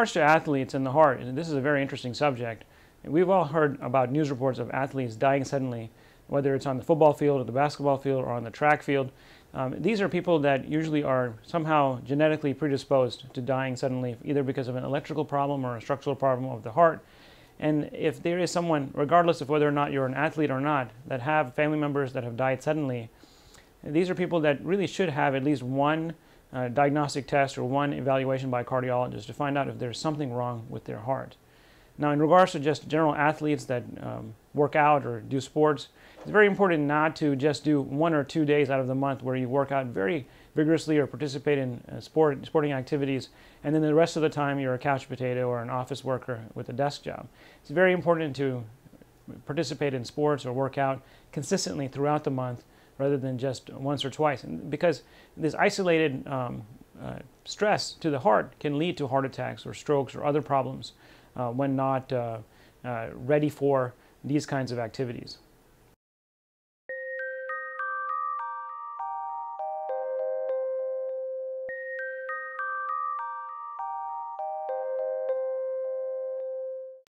regards to athletes and the heart, and this is a very interesting subject, we've all heard about news reports of athletes dying suddenly, whether it's on the football field or the basketball field or on the track field. These are people that usually are somehow genetically predisposed to dying suddenly, either because of an electrical problem or a structural problem of the heart. And if there is someone, regardless of whether or not you're an athlete or not, that have family members that have died suddenly, these are people that really should have at least one diagnostic test or one evaluation by a cardiologist to find out if there's something wrong with their heart. Now, in regards to just general athletes that work out or do sports, it's very important not to just do 1 or 2 days out of the month where you work out very vigorously or participate in sporting activities, and then the rest of the time you're a couch potato or an office worker with a desk job. It's very important to participate in sports or work out consistently throughout the month rather than just once or twice, because this isolated stress to the heart can lead to heart attacks or strokes or other problems when not ready for these kinds of activities.